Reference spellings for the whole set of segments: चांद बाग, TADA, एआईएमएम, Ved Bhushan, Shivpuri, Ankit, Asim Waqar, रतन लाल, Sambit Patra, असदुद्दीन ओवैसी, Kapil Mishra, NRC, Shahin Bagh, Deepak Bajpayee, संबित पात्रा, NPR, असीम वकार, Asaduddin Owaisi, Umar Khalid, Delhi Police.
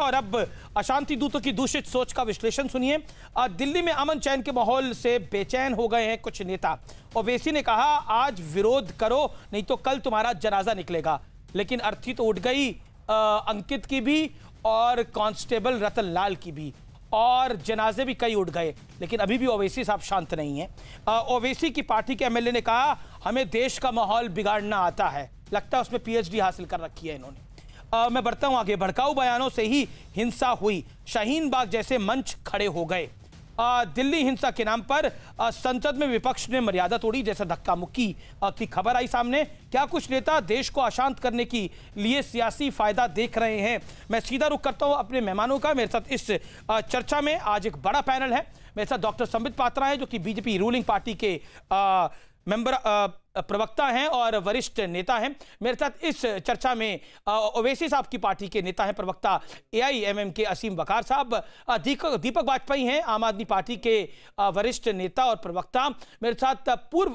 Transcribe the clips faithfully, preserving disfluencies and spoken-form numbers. और अब अशांति दूतों की दूषित सोच का विश्लेषण सुनिए। दिल्ली में अमन चैन के माहौल से बेचैन हो गए हैं कुछ नेता। ओवैसी ने कहा, आज विरोध करो नहीं तो कल तुम्हारा जनाजा निकलेगा। लेकिन अर्थी तो उठ गई अंकित की भी और कांस्टेबल रतन लाल की भी, और जनाजे भी कई उठ गए। लेकिन अभी भी ओवैसी साहब शांत नहीं है। ओवैसी की पार्टी के एमएलए ने कहा, हमें देश का माहौल बिगाड़ना आता है। लगता है उसमें पीएचडी हासिल कर रखी है इन्होंने। आ, मैं बढ़ता हूं आगे। भड़काऊ बयानों से ही हिंसा हुई, शाहीन बाग जैसे मंच खड़े हो गए। आ, दिल्ली हिंसा के नाम पर आ, संसद में विपक्ष ने मर्यादा तोड़ी जैसा धक्का मुक्की की खबर आई सामने। क्या कुछ नेता देश को अशांत करने के लिए सियासी फायदा देख रहे हैं? मैं सीधा रुख करता हूं अपने मेहमानों का। मेरे साथ इस आ, चर्चा में आज एक बड़ा पैनल है। मेरे साथ डॉक्टर संबित पात्रा है, जो कि बीजेपी रूलिंग पार्टी के आ, मेंबर प्रवक्ता हैं और वरिष्ठ नेता हैं। मेरे साथ इस चर्चा में ओवैसी साहब की पार्टी के नेता हैं, प्रवक्ता एआईएमएम के असीम वकार साहब। दीपक बाजपेयी हैं, आम आदमी पार्टी के वरिष्ठ नेता और प्रवक्ता। मेरे साथ पूर्व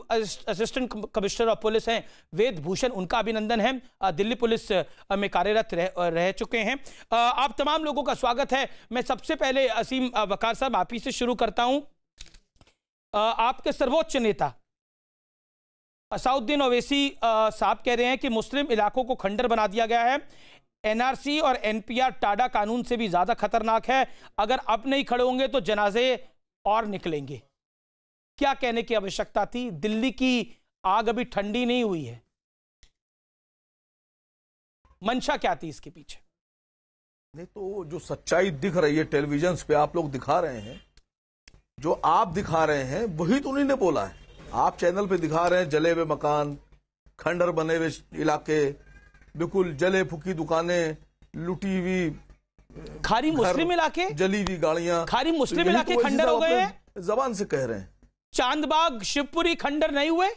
असिस्टेंट कमिश्नर ऑफ पुलिस हैं वेद भूषण, उनका अभिनंदन है। दिल्ली पुलिस में कार्यरत रह, रह चुके हैं। आप तमाम लोगों का स्वागत है। मैं सबसे पहले असीम वकार साहब आप ही से शुरू करता हूँ। आपके सर्वोच्च नेता असदुद्दीन ओवैसी साहब कह रहे हैं कि मुस्लिम इलाकों को खंडर बना दिया गया है। एनआरसी और एनपीआर टाडा कानून से भी ज्यादा खतरनाक है। अगर अब नहीं खड़े होंगे तो जनाजे और निकलेंगे। क्या कहने की आवश्यकता थी? दिल्ली की आग अभी ठंडी नहीं हुई है। मंशा क्या थी इसके पीछे? नहीं तो जो सच्चाई दिख रही है टेलीविजन पे, आप लोग दिखा रहे हैं, जो आप दिखा रहे हैं वही तो उन्हीं ने बोला है। आप चैनल पे दिखा रहे हैं जले हुए मकान, खंडर बने हुए इलाके, बिल्कुल जले फुकी दुकानें, लुटी हुई खारी मुस्लिम इलाके, जली हुई गाड़ियां, खारी मुस्लिम इलाके खंडर हो गए हैं। जबान से कह रहे हैं चांद बाग, शिवपुरी खंडर नहीं हुए।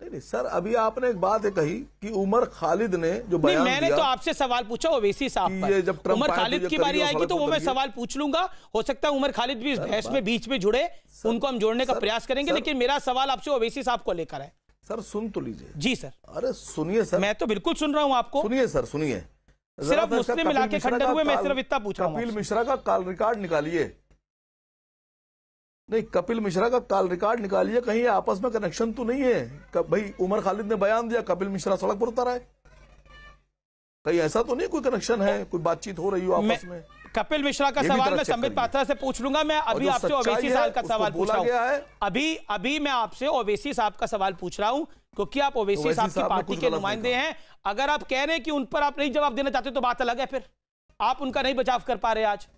नहीं नहीं सर, अभी आपने एक बात कही कि उमर खालिद ने जो बयान मैंने दिया, तो आपसे सवाल पूछा ओवैसी साहब पर। जब उमर खालिद की बारी आएगी तो वो मैं सवाल पूछ लूंगा। हो सकता है उमर खालिद भी इस बहस में बीच में जुड़े, उनको हम जोड़ने का प्रयास करेंगे। लेकिन मेरा सवाल आपसे ओवैसी साहब को लेकर है। सर सुन तो लीजिए। जी सर। अरे सुनिए सर, मैं तो बिल्कुल सुन रहा हूँ आपको। सुनिए सर, सुनिए। सिर्फ मुस्लिम इलाके खंडर हुए, मैं सिर्फ इतना पूछ रहा हूँ। कपिल मिश्रा का कॉल रिकॉर्ड निकालिए। नहीं, कपिल मिश्रा का कॉल रिकॉर्ड निकालिए, कहीं आपस में कनेक्शन तो नहीं है। भाई उमर खालिद ने बयान दिया, कपिल मिश्रा सड़क पर उतारा है, कहीं ऐसा तो नहीं कोई कनेक्शन है, कोई बातचीत हो रही हो आपस में। कपिल मिश्रा का सवाल मैं संबित पात्रा से पूछ लूंगा। मैं अभी आपसे ओवैसी साहब का सवाल पूछ रहा हूं। अभी अभी मैं आपसे ओवैसी साहब का सवाल पूछ रहा हूं, क्योंकि आप ओवैसी साहब की पार्टी के नुमाइंदे हैं। अगर आप कह रहे हैं कि उन पर आप नहीं जवाब देना चाहते तो बात अलग है, फिर आप उनका नहीं बचाव कर पा रहे आज।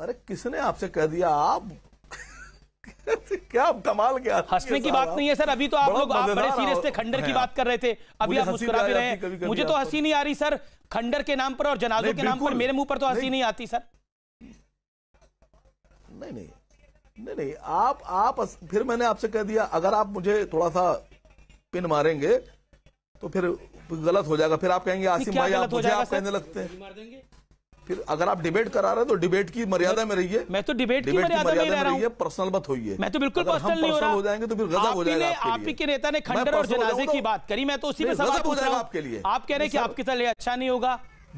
अरे किसने आपसे कह दिया? आप क्या आप कमाल क्या? हंसने की बात नहीं है सर। अभी तो आप लोग आप बड़े सीरियस थे, खंडर की बात कर रहे थे, अभी आप मुस्कुरा भी रहे हैं। मुझे तो हंसी नहीं आ रही सर, खंडर के नाम पर और जनाजों के नाम पर मेरे मुंह पर तो हंसी नहीं आती सर। नहीं नहीं नहीं नहीं आप आप फिर मैंने आपसे कह दिया, अगर आप मुझे थोड़ा सा पिन मारेंगे तो फिर गलत हो जाएगा। फिर आप कहेंगे आसिम भाई आप मुझे आप कहने लगते हैं। फिर अगर आप डिबेट करा रहे हैं तो डिबेट की मर्यादा में रहिए। मैं तो डिबेट, डिबेट की मर्यादा में रहिए, पर्सनल मत होइए। मैं तो बिल्कुल पर्सनल नहीं हो रहा। हो जाएंगे तो फिर गजब हो जाएगा आपके लिए। आप ही के नेता ने खंडर और जनाजे की बात करी, मैं तो उसी पे सवाल पूछ रहा हूं आपके लिए। आप कह रहे हैं कि आपके साथ अच्छा नहीं होगा।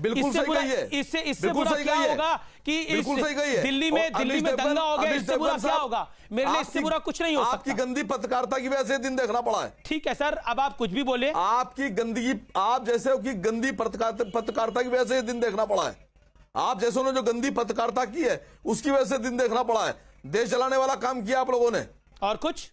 बिल्कुल सही कही है। इससे इससे बुरा क्या होगा कि दिल्ली में दिल्ली में दंगा हो गया, इससे बुरा क्या होगा? मेरे लिए इससे बुरा कुछ नहीं हो सकता। आपकी गंदी पत्रकारिता की वजह से दिन देखना पड़ा है। ठीक है सर, अब आप कुछ भी बोले। आपकी गंदगी, आप जैसे की गंदी पत्रकारिता की वजह से दिन देखना पड़ा है। आप जैसों ने जो गंदी पत्रकारिता की है उसकी वजह से दिन देखना पड़ा है। देश चलाने वाला काम किया आप लोगों ने। और कुछ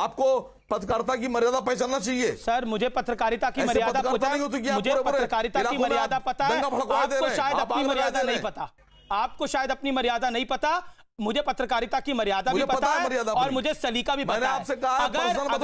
आपको पत्रकारिता की मर्यादा पहचानना चाहिए। सर मुझे पत्रकारिता की मर्यादा पता है, मुझे पत्रकारिता की मर्यादा पता है। आपको शायद अपनी मर्यादा नहीं पता, आपको शायद अपनी मर्यादा नहीं पता। मुझे पत्रकारिता की मर्यादा भी पता है और मुझे सलीका भी पता है।